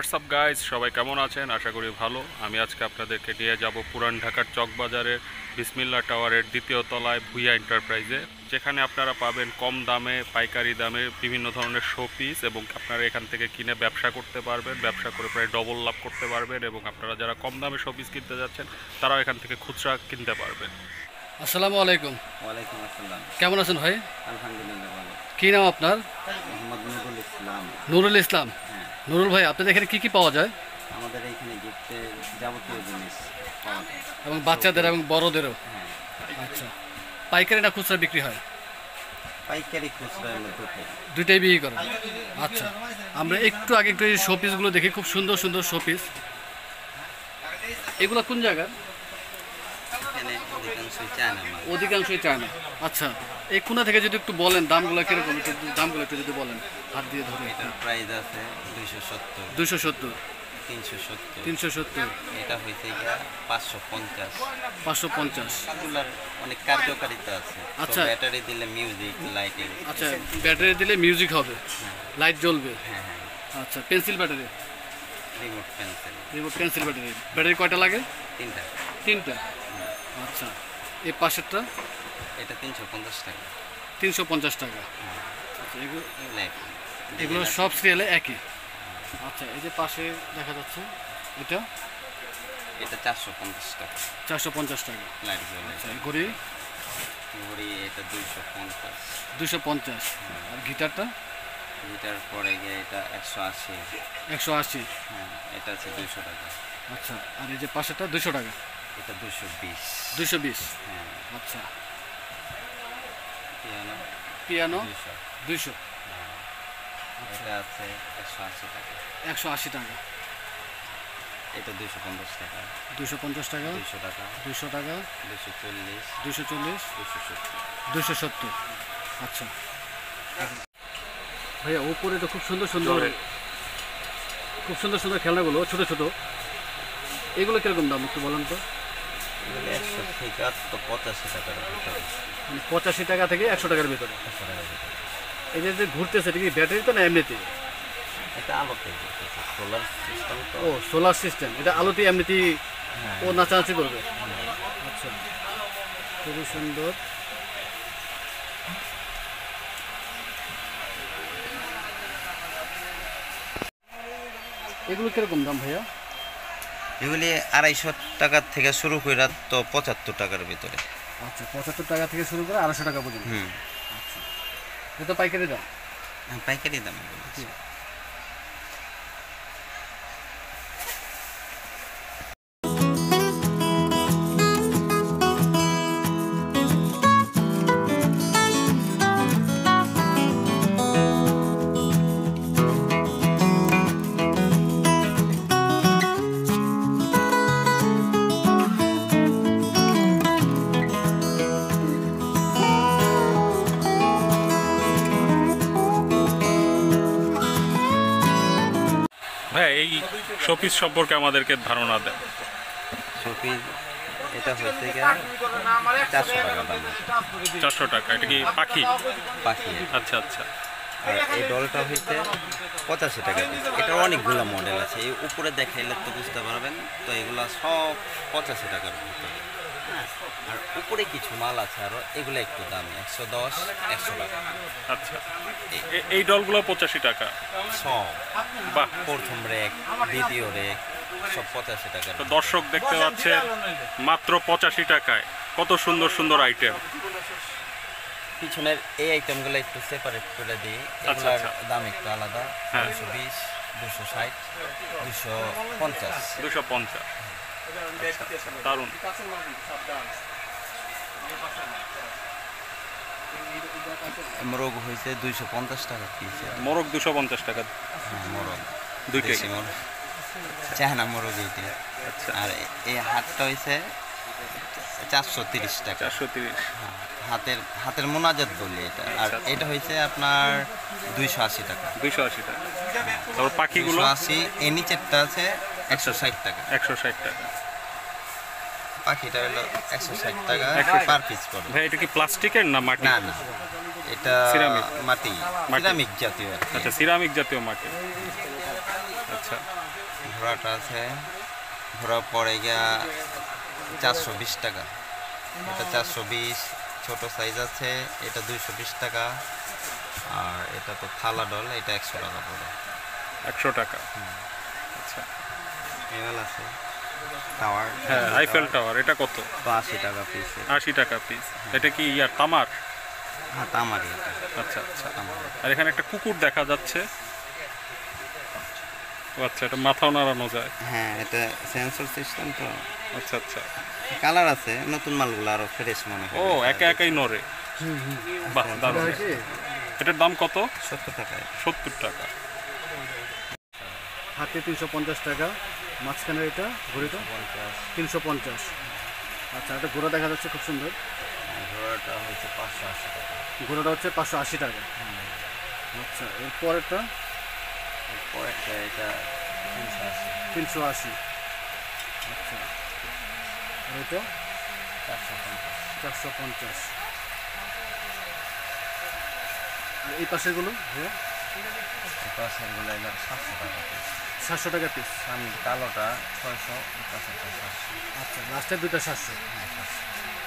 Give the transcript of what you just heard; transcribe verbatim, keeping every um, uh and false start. WhatsApp guys, সবাই কেমন আছেন? আশা করি ভালো। আমি আজকে আপনাদেরকে নিয়ে যাব পুরান ঢাকার চকবাজারের বিসমিল্লা টাওয়ারের দ্বিতীয় তলায় ভুইয়া এন্টারপ্রাইজে, যেখানে আপনারা পাবেন কম দামে, পাইকারি দামে বিভিন্ন ধরনের শো পিস, এবং আপনারা এখান থেকে কিনে ব্যবসা করতে পারবেন। ব্যবসা করে প্রায় ডবল লাভ করতে পারবেন, এবং আপনারা যারা কম দামে শো পিস কিনতে যাচ্ছেন তারাও এখান থেকে খুচরা কিনতে পারবেন। আসসালামু আলাইকুম। ওয়ালাইকুম আসসালাম। কেমন আছেন ভাই? আলহামদুলিল্লাহ ভালো। কী নাম আপনার? মোহাম্মদ নুরুল ইসলাম। নুরুল ইসলাম। নুরুল ভাই, আপনাদের এখানে কী কী পাওয়া যায়? আমাদের এখানে গিফটের যাবতীয় জিনিস পাওয়া যায়, এবং বাচ্চাদের এবং বড়দেরও। আচ্ছা, পাইকারি না খুচরা বিক্রি হয়? পাইকারি খুচরা দুইটাই বিক্রি করে। আচ্ছা, আমরা একটু আগে একটু এই শো পিসগুলো দেখি, খুব সুন্দর সুন্দর শো পিস। এগুলো কোন জায়গার? অধিকাংশই চায়না। আচ্ছা, এই কোনা থেকে যদি একটু বলেন দামগুলো কিরকম, দামগুলো একটু যদি বলেন হাত দিয়ে ধরে। এটার প্রাইস আছে দুইশো সত্তর, তিনশো সত্তর, তিনশো সত্তর, এটা হইছে এটা পাঁচশো পঞ্চাশ। এগুলার অনেক কার্যকারিতা আছে। আচ্ছা, ব্যাটারি দিলে মিউজিক লাইটিং। আচ্ছা, ব্যাটারি দিলে মিউজিক হবে, লাইট জ্বলবে। হ্যাঁ। আচ্ছা, pencil battery, remote pencil, remote pencil battery. Battery কয়টা লাগে? তিনটা তিনটা। আচ্ছা, এই পাশেরটা এটা তিনশো পঞ্চাশ টাকা। আচ্ছা, এগুলো এগুলো সব সিরিয়ালে একই। আচ্ছা, এই যে পাশে দেখা যাচ্ছে এটা এটা চারশো পঞ্চাশ টাকা চারশো পঞ্চাশ টাকা। আচ্ছা, ঘড়ি ঘড়ি এটা দুইশো পঞ্চাশ দুইশো পঞ্চাশ। আর গিটারটা? গিটার পরে গিয়ে এটা একশো আশি একশো আশি। হ্যাঁ, এটা আছে দুইশো টাকা। আচ্ছা, আর এই যে পাশেটা দুইশো টাকা, এটা দুইশো বিশ দুইশো বিশ। হ্যাঁ। আচ্ছা, পিয়ানো পিয়ানো দুইশো। এটা আছে একশো আশি টাকা একশো আশি টাকা। এটা দুইশো পঞ্চাশ টাকা দুইশো পঞ্চাশ টাকা দুইশো টাকা দুইশো টাকা, দুইশো চল্লিশ দুইশো চল্লিশ দুইশো সত্তর দুইশো সত্তর। আচ্ছা ভাইয়া, ওপরে তো খুব সুন্দর সুন্দর খুব সুন্দর সুন্দর খেলনাগুলো, ছোটো ছোটো। এগুলো কীরকম দাম একটু বলেন তো? পঁচাশি টাকা থেকে একশো টাকার ভিতরে। এই যে ঘুরতেছে, এটা কি ব্যাটারি তো না এমনিতে? এটা আলোতে, সোলার সিস্টেম। ও, সোলার সিস্টেম। এটা আলোতে এমনিতেই ও নাচানাচি করবে। আচ্ছা, খুবই সুন্দর। এগুলো কিরকম দাম ভাইয়া? এগুলি আড়াইশো টাকা থেকে শুরু করে তো পঁচাত্তর টাকার ভিতরে। আচ্ছা, পঁচাত্তর টাকা থেকে শুরু করে আড়াইশো টাকা পর্যন্ত। হুম। আচ্ছা, এটা পাইকারি দাম? হ্যাঁ, পাইকারি দাম। হ্যাঁ, এই শোপিস সম্পর্কে আমাদেরকে ধারণা দেয়। শোপিস এটা হচ্ছে চারশো টাকা। এটা কি পাখি পাখি? আচ্ছা আচ্ছা। আর এই ডলটা হচ্ছে পঁচাশি টাকা। এটা অনেকগুলো মডেল আছে, এই উপরে দেখাইলে তো বুঝতে পারবেন। তো এগুলো সব পঁচাশি টাকার ভিতরে। আর উপরে কিছু মাল আছে আরো, এগুলো একটু দামি, একশো দশ একশো টাকা। আচ্ছা, এই ডলগুলো পঁচাশি টাকা সব। বাহ। প্রথম রেক, দ্বিতীয় রেক সব পঁচাশি টাকা। তো দর্শক দেখতে পাচ্ছে মাত্র পঁচাশি টাকায় কত সুন্দর সুন্দর আইটেম। পিছনের এই আইটেমগুলো একটু সেপারেট করে দিই, এগুলোর দাম একটু আলাদা। দুইশো বিশ দুইশো ষাট দুইশো পঞ্চাশ দুইশো পঞ্চাশ। দারুণ। মোরগ হয়েছে দুইশো পঞ্চাশ টাকা। মোরগ দুইশো পঞ্চাশ টাকা। মোরগ দুইটা চায়না মোরগ এইটা। আর এই হাতটা হয়েছে চারশো তিরিশ টাকা চারশো তিরিশ। হাতের হাতের মোনাজাত বলি এটা। আর এটা হয়েছে আপনার দুইশো আশি টাকা দুইশো আশি টাকা। তারপর পাখিগুলো আশি, এ নিচেরটা আছে একশো ষাট টাকা একশো ষাট টাকা। পাখিটা হলো একশো ষাট টাকা পার পিস পড়বে। ভাই, এটা কি প্লাস্টিকের না মাটি? না না, এটা সিরামিক মাটি, সিরামিক জাতীয়। আচ্ছা, সিরামিক জাতীয় মাটি। अच्छा ঘোড়াটা আছে ঘোড়া পড়ে গিয়া চারশো বিশ টাকা এটা চারশো বিশ ছোট সাইজ আছে এটা দুইশো বিশ টাকা আর এটা তো থালা ডল এটা একশো টাকা পড়ে একশো টাকা আচ্ছা এবাল আছে টাওয়ার হ্যাঁ আইফেল টাওয়ার এটা কত আশি টাকা পিস আশি টাকা পিস এটা কি ইয়ার তামার হ্যাঁ তামার আচ্ছা আচ্ছা তামার আর এখানে একটা কুকুর দেখা যাচ্ছে আচ্ছা এটা মাথাও নাড়ানো যায় হ্যাঁ এটা সেন্সর সিস্টেম তো আচ্ছা আচ্ছা কালার আছে নতুন মালগুলো আরো ফ্রেশ মনে হয় ও একা একাই নড়ে হুম হুম বাহ দারুণ এটার দাম কত সত্তর টাকা সত্তর টাকা হাতে তিনশো পঞ্চাশ টাকা মাছখানে এটা ঘোড়াটা তিনশো পঞ্চাশ আচ্ছা এটা ঘোড়া দেখা যাচ্ছে খুব সুন্দর ঘোড়াটা হচ্ছে পাঁচশো আশি টাকা ঘোড়াটা হচ্ছে পাঁচশো আশি টাকা আচ্ছা এর পরেরটা পরেরটা এটা তিনশো আশি আচ্ছা আর এটা চারশো পঞ্চাশ আর এই পাশেরগুলো হ্যাঁ এই পাশেরগুলো এর সাতশো টাকা সাতশো টাকা পিস আমি কালোটা ছয়শো আচ্ছা লাস্টের দুটো সাতশো